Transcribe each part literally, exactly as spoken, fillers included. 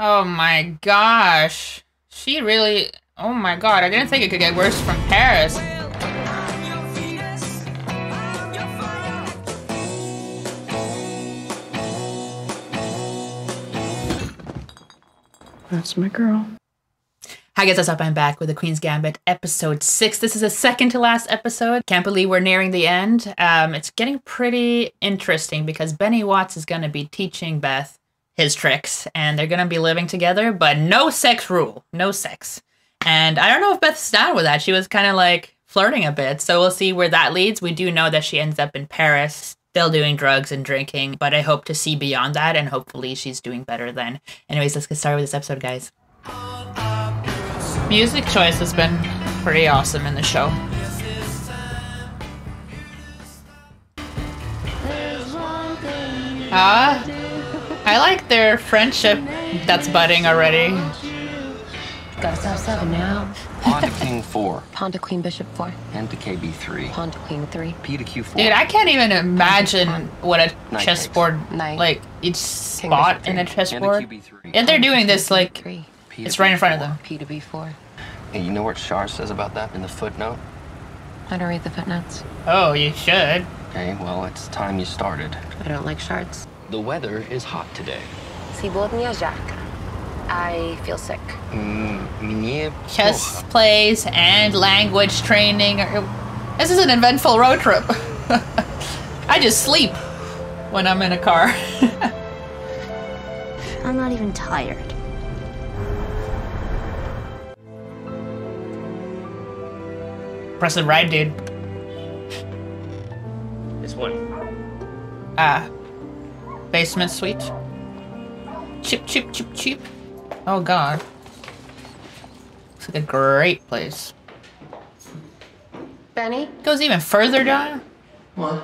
Oh my gosh. She really... Oh my god, I didn't think it could get worse from Paris. That's my girl. Hi guys, what's up? I'm back with The Queen's Gambit, episode six. This is the second to last episode. Can't believe we're nearing the end. Um, it's getting pretty interesting because Benny Watts is going to be teaching Beth his tricks and they're going to be living together, but no sex rule. No sex. And I don't know if Beth's down with that. She was kind of like flirting a bit. So we'll see where that leads. We do know that she ends up in Paris, still doing drugs and drinking, but I hope to see beyond that and hopefully she's doing better then. Anyways, let's get started with this episode, guys. Music choice has been pretty awesome in the show. Ah, uh, I like their friendship that's budding already. Gotta stop seven now. Pawn to king four. Pawn to queen bishop four. And to kb three. Pawn to queen three. P to q four. Dude, I can't even imagine what a chessboard, like each spot in a chessboard. And they're doing this like. It's right in front of them. P to B four. Hey, you know what Shar says about that in the footnote? I don't read the footnotes. Oh, you should. Okay, well, it's time you started. I don't like shards. The weather is hot today. I feel sick. Chess plays and language training. This is an eventful road trip. I just sleep when I'm in a car. I'm not even tired. Press the right, dude. It's what? Ah. Basement suite. Chip, chip, chip, chip. Oh, God. Looks like a great place. Benny? Goes even further down? What?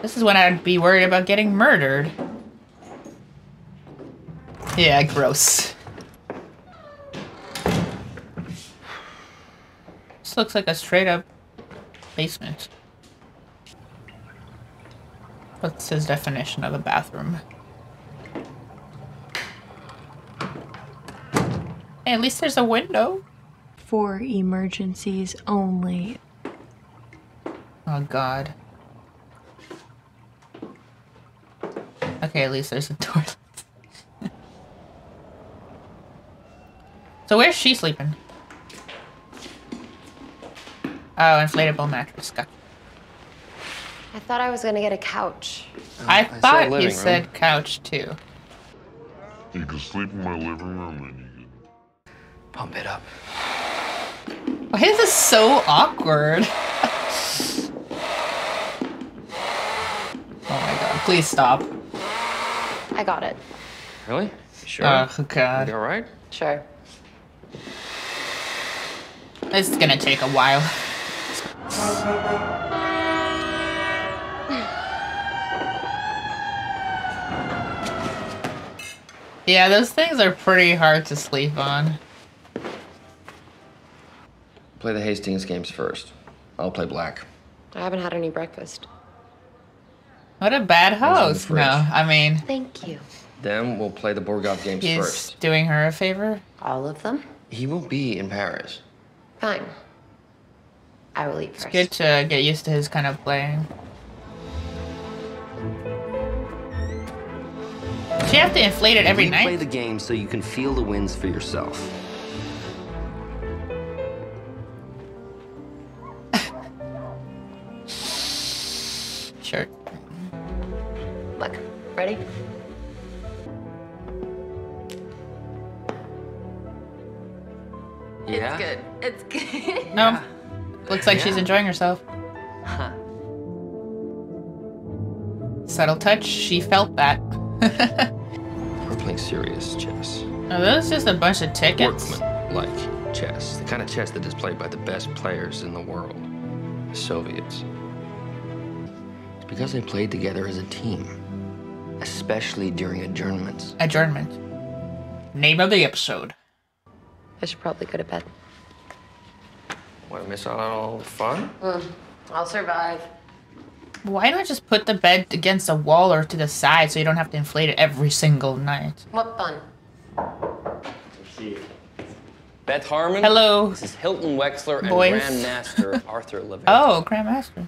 This is when I'd be worried about getting murdered. Yeah, gross. This looks like a straight up basement. What's his definition of a bathroom? Hey, at least there's a window. For emergencies only. Oh God. Okay, at least there's a toilet. So where's she sleeping? Oh, inflatable mattress. Got I thought I was gonna get a couch. Um, I, I thought you said room. Couch too. You can sleep in my living room and you can pump it up. Why is this so awkward? Oh my god, please stop. I got it. Really? Sure. Oh god. You alright? Sure. This is gonna take a while. Yeah, those things are pretty hard to sleep on. Play the Hastings games first. I'll play black. I haven't had any breakfast. What a bad host. No, I mean... Thank you. Then we'll play the Borgov games He's first. He's doing her a favor? All of them? He will be in Paris. Fine. I will eat first. It's good to get used to his kind of playing. Do you have to inflate it every night? Play the game so you can feel the winds for yourself. Sure. Look, ready? Yeah. It's good. It's good. No. Yeah. Looks like yeah. she's enjoying herself. Huh. Subtle touch. She felt that. We're playing serious chess. Are those just a bunch of tickets? Workman-like chess. The kind of chess that is played by the best players in the world. The Soviets. It's because they played together as a team. Especially during adjournments. Adjournment. Name of the episode. I should probably go to bed. What, miss out on all the fun? Mm, I'll survive. Why not just put the bed against a wall or to the side so you don't have to inflate it every single night? What fun. Let's see. Beth Harmon. Hello. This is Hilton Wexler Boys. and Grandmaster Arthur Levine. Oh, Grandmaster.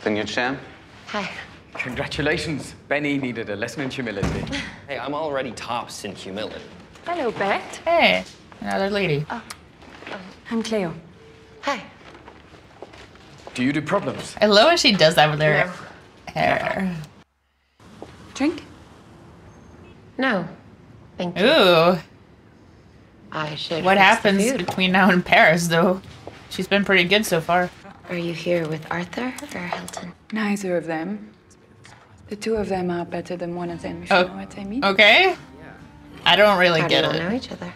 Vineyard Sham. Hi. Congratulations. Benny needed a lesson in humility. Hey, I'm already tops in humility. Hello, Beth. Hey, another lady. Oh. Um, I'm Cleo. Hi. Do you do problems? I love when she does that with her no. hair. No. Drink? No. Thank you. Ooh. I should. What happens between now and Paris, though? She's been pretty good so far. Are you here with Arthur or Hilton? Neither of them. The two of them are better than one of them, if oh. you know what I mean. Okay. I don't really How get do you it. Know each other?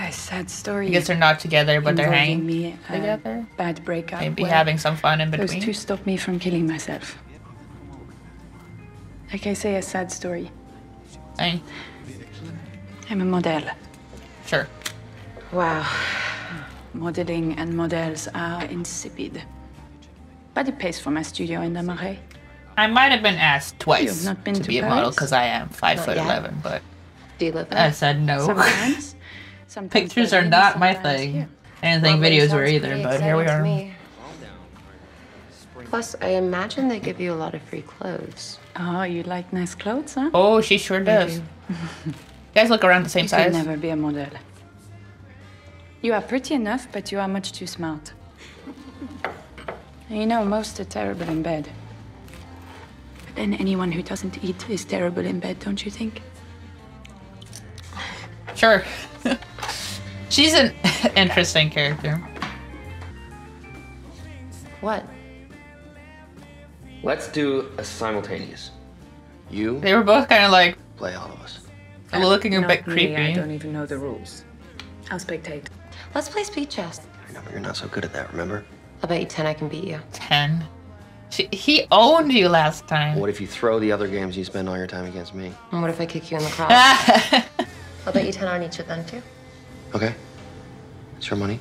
A sad story. I guess they're not together, but they're hanging me, uh, together. Bad breakup. Maybe having some fun in between. Those two stopped me from killing myself. Like I say, a sad story. Hey. I'm a model. Sure. Wow. Modeling and models are insipid. But it pays for my studio in the Marais. I might have been asked twice not been to, to be Paris? a model because I am five foot eleven, but Do you live I said no. Sometimes. Sometimes Pictures are not my thing. Yeah. Anything well, videos were either, but here we are. Me. Plus, I imagine they give you a lot of free clothes. Oh, you like nice clothes, huh? Oh, she sure does. You guys look around the same you size. You could never be a model. You are pretty enough, but you are much too smart. You know, most are terrible in bed. But then anyone who doesn't eat is terrible in bed, don't you think? Sure. She's an interesting character. What? Let's do a simultaneous. You. They were both kind of like. Play all of us. Um, looking a bit me. creepy. I don't even know the rules. I'll spectate. Let's play speed chess. I know, but you're not so good at that, remember? I'll bet you ten I can beat you. Ten? She, he owned you last time. What if you throw the other games you spend all your time against me? And what if I kick you in the cross? I'll bet you ten on each of them, too. Okay. It's your money.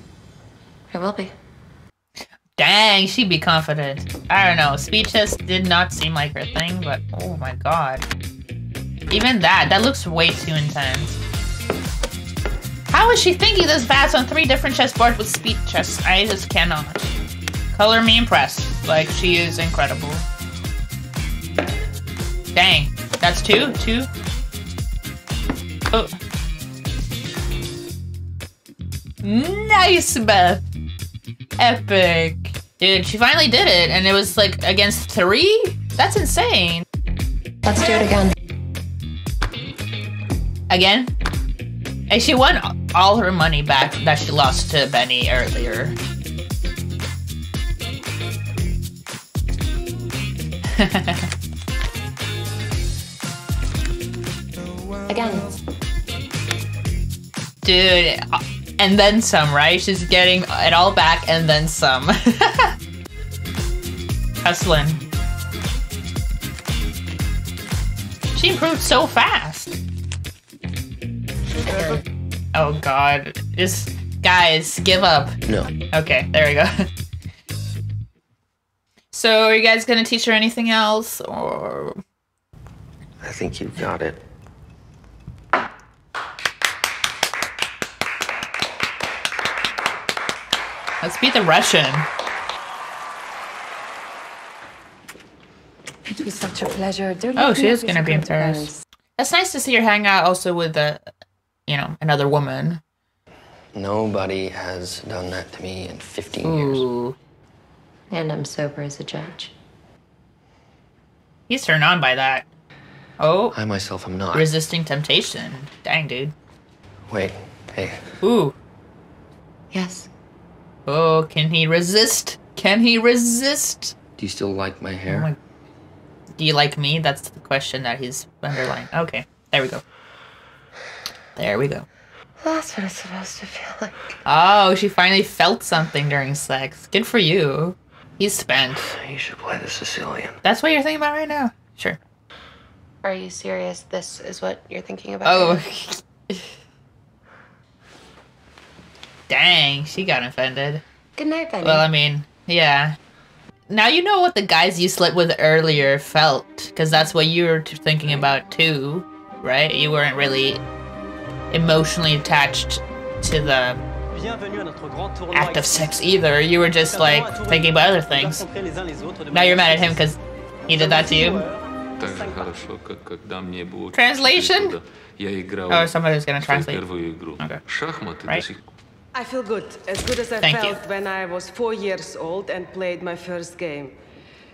It will be. Dang, she'd be confident. I don't know. Speeches did not seem like her thing, but oh my god. Even that, that looks way too intense. How is she thinking this fast on three different chessboards with speed chess? I just cannot. Color me impressed. Like, she is incredible. Dang. That's two? Two? Oh. Nice, Beth. Epic. Dude, she finally did it, and it was like against three? That's insane. Let's do it again. Again? And she won all her money back that she lost to Benny earlier. Again. Dude. And then some, right? She's getting it all back and then some. Hustling. She improved so fast. Oh god. This guys, give up. No. Okay, there we go. So are you guys gonna teach her anything else or I think you've got it. Let's beat the Russian. It was such a pleasure. Oh, she is gonna be in Paris. That's nice to see her hang out also with a, you know, another woman. Nobody has done that to me in fifteen Ooh. years. And I'm sober as a judge. He's turned on by that. Oh. I myself am not. Resisting temptation. Dang, dude. Wait. Hey. Ooh. Yes. Oh, can he resist? Can he resist? Do you still like my hair? Oh my. Do you like me? That's the question that he's underlying. Okay, there we go. There we go. That's what it's supposed to feel like. Oh, she finally felt something during sex. Good for you. He's spent. You should play the Sicilian. That's what you're thinking about right now? Sure. Are you serious? This is what you're thinking about? Oh. Dang, she got offended. Good night, Benny. Well, I mean, yeah. Now you know what the guys you slept with earlier felt, because that's what you were thinking about too, right? You weren't really emotionally attached to the act of sex either. You were just like thinking about other things. Now you're mad at him because he did that to you. Translation? Oh, somebody's gonna translate. Okay. Right? I feel good, as good as I Thank felt you. when I was four years old and played my first game.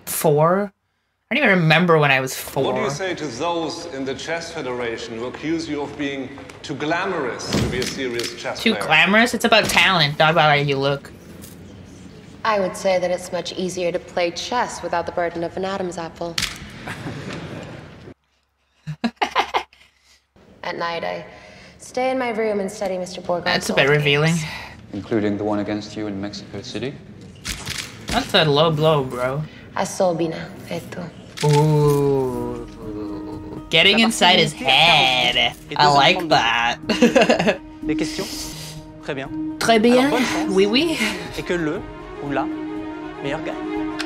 Four? I don't even remember when I was four. What do you say to those in the Chess Federation who accuse you of being too glamorous to be a serious chess player? Too glamorous? It's about talent, not about how you look. I would say that it's much easier to play chess without the burden of an Adam's apple. At night, I... stay in my room and study Mister Borgov. That's a bit revealing. Games. Including the one against you in Mexico City? That's a low blow, bro. Asobina, feto. Ooh. Getting inside his head. I like that. Des questions? Très bien. Très bien. Oui, oui. Et que le ou la meilleur gagne.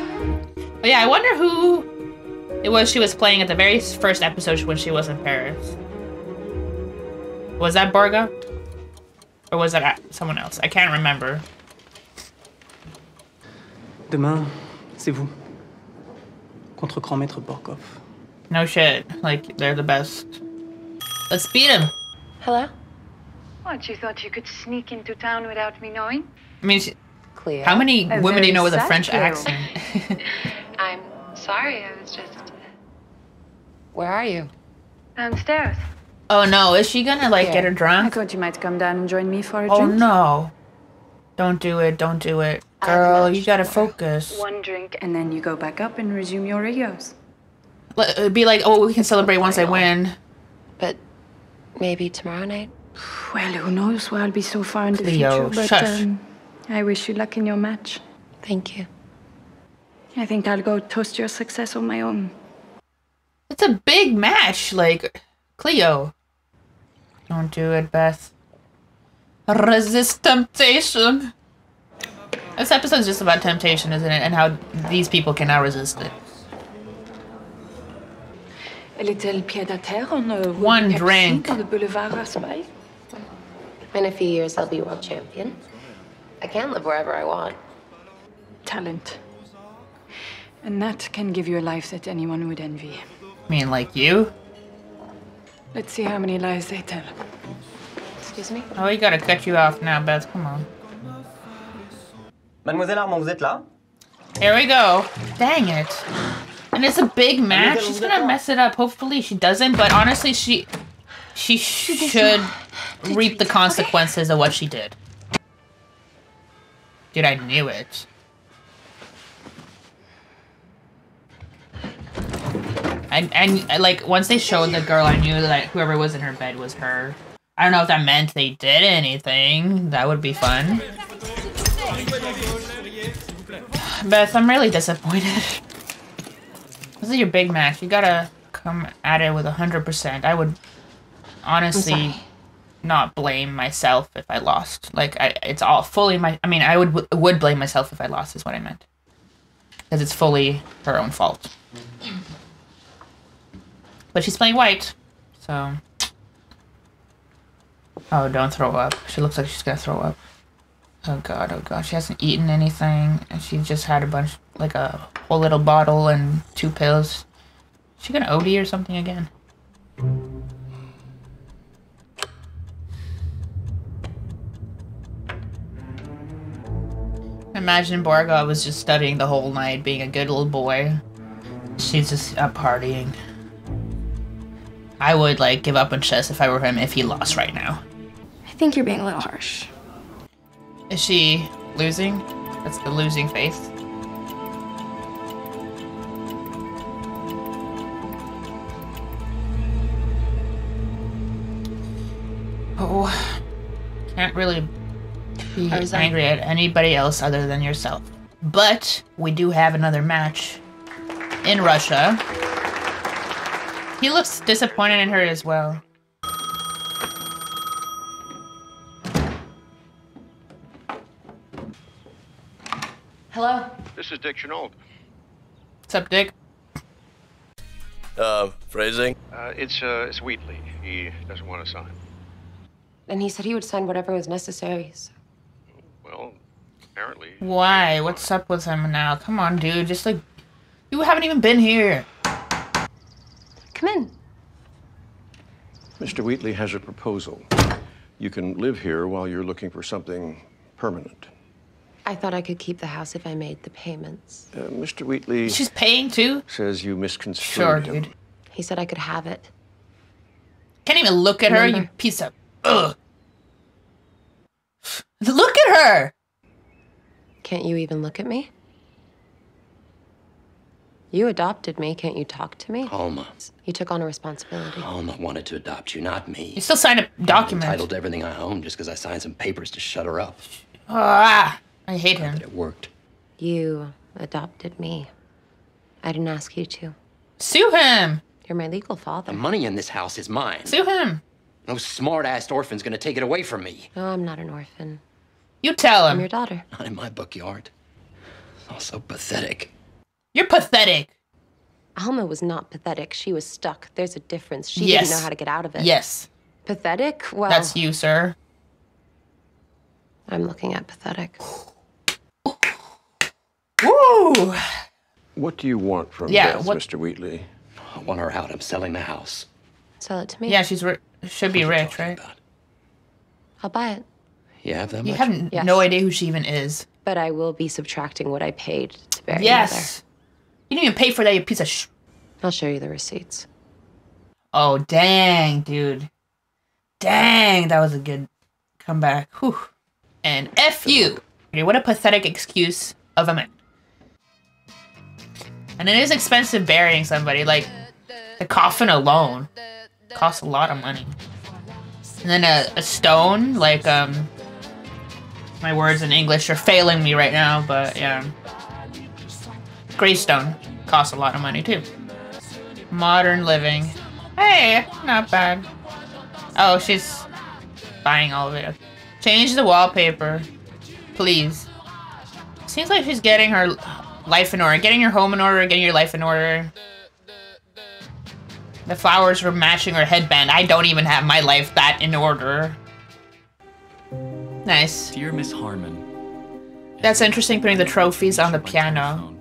Yeah, I wonder who it was she was playing at the very first episode when she was in Paris. Was that Borgov? Or was that someone else? I can't remember. Demain, c'est vous. Contre Grand Maître Borgov. No shit. Like, they're the best. Let's beat him. Hello? What, you thought you could sneak into town without me knowing? I mean, she, Cleo, how many women do you know with a French accent? I'm sorry, I was just... Where are you? Downstairs. Oh no, is she gonna like yeah. get her drunk? I thought you might come down and join me for a oh, drink. Oh no. Don't do it, don't do it. Girl, you gotta focus. One drink and then you go back up and resume your Rios. It'd be like, oh, we can celebrate once I win. But maybe tomorrow night? Well, who knows where I'll be so far in the Cleo, future, but um, I wish you luck in your match. Thank you. I think I'll go toast your success on my own. It's a big match, like, Cleo. Don't do it, Beth. Resist temptation. This episode's just about temptation, isn't it? And how these people can now resist it. One drink. In a few years, I'll be world champion. I can live wherever I want. Talent. And that can give you a life that anyone would envy. I mean, like you? Let's see how many lies they tell. Excuse me? Oh, we gotta cut you off now, Beth. Come on. Mademoiselle Armand, vous êtes là? Here we go. Dang it. And it's a big match. She's gonna mess it up. Hopefully she doesn't, but honestly, she... She should reap the consequences of what she did. Dude, I knew it. And, and like, once they showed the girl, I knew that whoever was in her bed was her. I don't know if that meant they did anything. That would be fun. Beth, I'm really disappointed. This is your big match. You gotta come at it with one hundred percent. I would honestly not blame myself if I lost. Like, I, it's all fully my... I mean, I would, would blame myself if I lost is what I meant. Because it's fully her own fault. But she's playing white, so... Oh, don't throw up. She looks like she's gonna throw up. Oh god, oh god. She hasn't eaten anything, and she just had a bunch... Like a whole little bottle and two pills. Is she gonna O D or something again? Imagine Borgov was just studying the whole night, being a good little boy. She's just up partying. I would, like, give up on chess if I were him if he lost right now. I think you're being a little harsh. Is she losing? That's the losing face. Oh. Can't really be angry at anybody else other than yourself. But we do have another match in Russia. He looks disappointed in her as well. Hello? This is Dick Chenault. What's up, Dick? Uh, phrasing? Uh, it's, uh, it's Wheatley. He doesn't want to sign. And he said he would sign whatever was necessary, so... Well, apparently... Why? What's up with him now? Come on, dude. Just, like... You haven't even been here. Come in. Mister Wheatley has a proposal. You can live here while you're looking for something permanent. I thought I could keep the house if I made the payments. Uh, Mister Wheatley... She's paying, too? ...says you misconstrued Sure, dude. Him. He said I could have it. Can't even look at Remember? her, you piece of... Ugh. Look at her! Can't you even look at me? You adopted me. Can't you talk to me? Alma. You took on a responsibility. Alma wanted to adopt you, not me. You still signed a document. I'm entitled to everything I own just because I signed some papers to shut her up. Ah, I hate him. That it worked. You adopted me. I didn't ask you to. Sue him. You're my legal father. The money in this house is mine. Sue him. No smart-ass orphan's gonna take it away from me. No, I'm not an orphan. You tell him. I'm your daughter. Not in my backyard. It's all so pathetic. You're pathetic. Alma was not pathetic. She was stuck. There's a difference. She yes. didn't know how to get out of it. Yes. Pathetic? Well... That's you, sir. I'm looking at pathetic. Woo! What do you want from yeah, Beth, what... Mister Wheatley? I want her out. I'm selling the house. Sell it to me? Yeah, she's ri should be rich, right? About? I'll buy it. You have that much? You have yes. no idea who she even is. But I will be subtracting what I paid to bury Yes. Mother. You didn't even pay for that, you piece of sh... I'll show you the receipts. Oh, dang, dude. Dang, that was a good comeback. Whew. And F you. What a pathetic excuse of a man. And it is expensive burying somebody. Like, the coffin alone costs a lot of money. And then a, a stone, like, um... my words in English are failing me right now, but, yeah... Greystone costs a lot of money too. Modern living. Hey, not bad. Oh, she's buying all of it. Change the wallpaper, please. Seems like she's getting her life in order, getting your home in order, getting your life in order. The flowers were matching her headband. I don't even have my life that in order. Nice. Dear Miss Harmon. That's interesting, putting the trophies on the piano.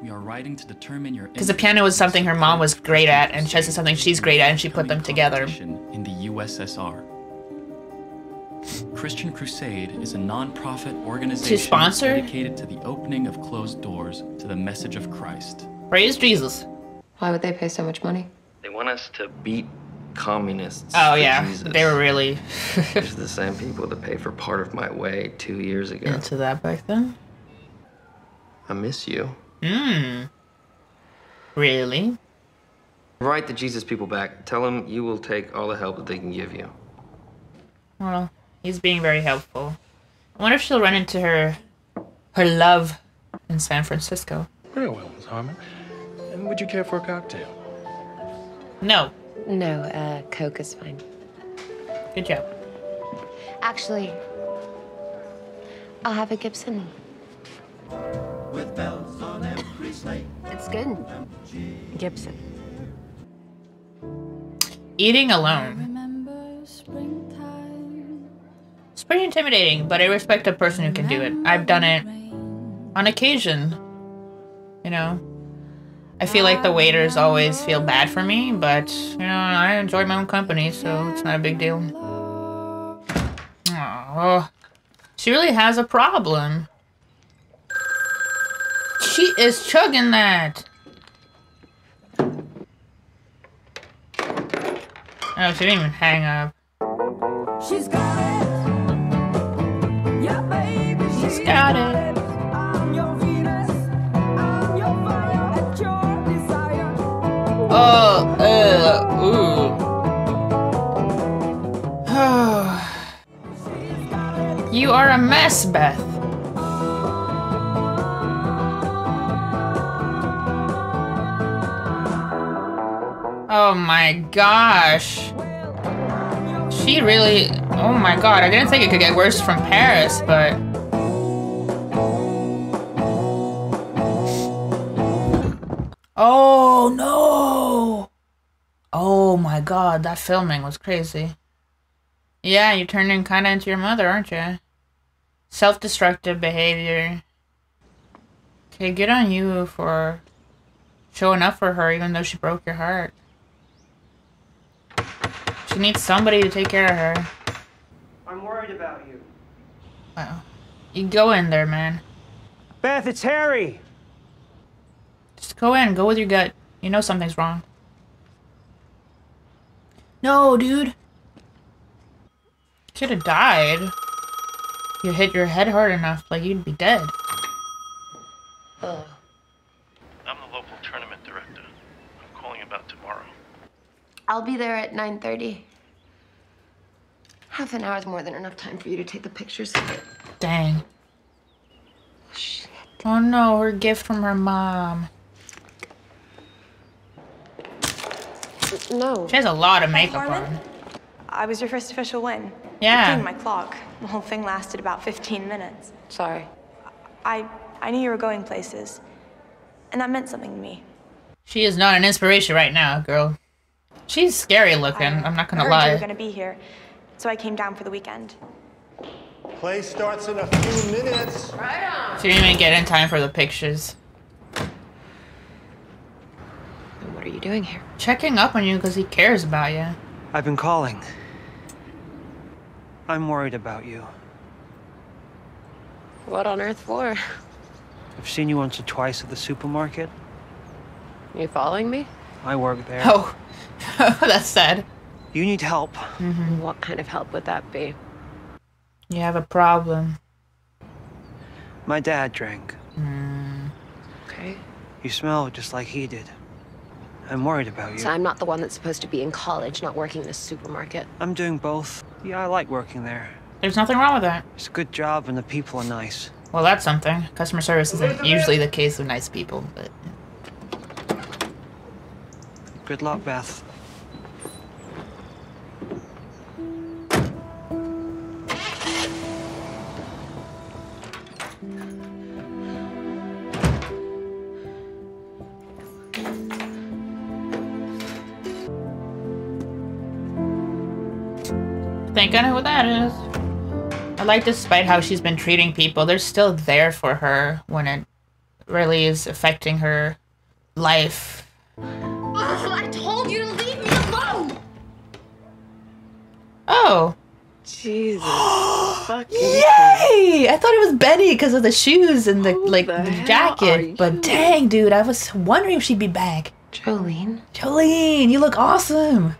We are writing to determine your because the piano was something her mom was great at, and chess is something she's great at, and she put them together. In the U S S R, Christian Crusade is a non-profit organization dedicated to the opening of closed doors to the message of Christ. Praise Jesus. Why would they pay so much money? They want us to beat communists. Oh yeah, Jesus. They were really. It's the same people that paid for Part of My Way two years ago. Into that back then. I miss you. Mmm. Really? Write the Jesus people back. Tell them you will take all the help that they can give you. Well, he's being very helpful. I wonder if she'll run into her her love in San Francisco. Very well, Miss Harmon. And would you care for a cocktail? No. No, uh, Coke is fine. Good job. Actually, I'll have a Gibson. With bells on every sleigh. It's good. Gibson. Eating alone. Remember springtime. It's pretty intimidating, but I respect a person who can do it. I've done it on occasion. You know, I feel like the waiters always feel bad for me, but you know, I enjoy my own company, so it's not a big deal. Oh, she really has a problem. She is chugging that. Oh, she didn't even hang up. She's got it. Yeah, baby, she's got it. I'm your Venus. I'm your fire and your desire. Oh, uh, ooh. You are a mess, Beth. Oh my gosh. She really... Oh my god, I didn't think it could get worse from Paris, but... Oh, no! Oh, my God, that filming was crazy. Yeah, you're turning kind of into your mother, aren't you? Self-destructive behavior. Okay, good on you for showing up for her, even though she broke your heart. She needs somebody to take care of her. I'm worried about you. Wow. You go in there, man. Beth, it's Harry! Just go in. Go with your gut. You know something's wrong. No, dude. Should have died. If you hit your head hard enough, like, you'd be dead. Ugh. I'm the local tournament director. I'm calling about tomorrow. I'll be there at nine thirty. Half an hour's more than enough time for you to take the pictures. Dang. Shit. Oh no, her gift from her mom. No. She has a lot of makeup on. I was your first official win. Yeah. You cleaned my clock. The whole thing lasted about fifteen minutes. Sorry. I I knew you were going places, and that meant something to me. She is not an inspiration right now, girl. She's scary looking. I I'm not gonna lie. You were gonna be here, so I came down for the weekend. Play starts in a few minutes. Right on. She didn't even get in time for the pictures. What are you doing here? Checking up on you because he cares about you. I've been calling. I'm worried about you. What on earth for? I've seen you once or twice at the supermarket. You following me? I work there. Oh, that's sad. You need help. Mm-hmm. What kind of help would that be? You have a problem. My dad drank. Mm. Okay. You smell just like he did. I'm worried about you. So I'm not the one that's supposed to be in college, not working in a supermarket. I'm doing both. Yeah, I like working there. There's nothing wrong with that. It's a good job and the people are nice. Well, that's something. Customer service isn't usually the case of nice people, but... Good luck, Beth. Think I know who that is. I like, despite how she's been treating people, they're still there for her when it really is affecting her life. Oh, I told you to leave me alone. Oh. Jesus. Fucking yay! Thing. I thought it was Benny because of the shoes and the Who like the the jacket. But dang, dude, I was wondering if she'd be back. Jolene. Jolene, you look awesome.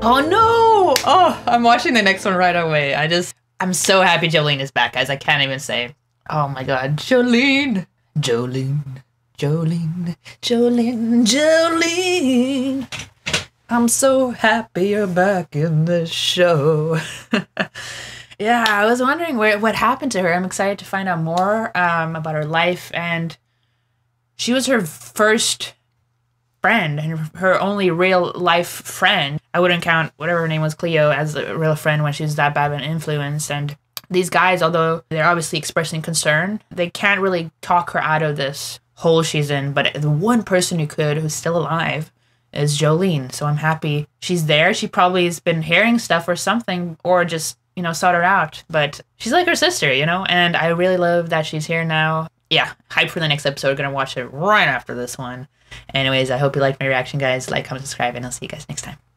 Oh no! Oh, I'm watching the next one right away. I just, I'm so happy Jolene is back, guys. I can't even say. Oh my God, Jolene, Jolene, Jolene, Jolene, Jolene. I'm so happy you're back in the show. Yeah, I was wondering where what happened to her. I'm excited to find out more um, about her life, and she was her first friend and her only real life friend. I wouldn't count whatever her name was, Cleo, as a real friend when she was that bad of an influence. And these guys, although they're obviously expressing concern, they can't really talk her out of this hole she's in. But the one person who could, who's still alive, is Jolene. So I'm happy she's there. She probably has been hearing stuff or something, or just, you know, sought her out. But she's like her sister, you know, and I really love that she's here now. Yeah, hype for the next episode. We're gonna watch it right after this one. Anyways, I hope you liked my reaction, guys. Like, comment, subscribe, and I'll see you guys next time.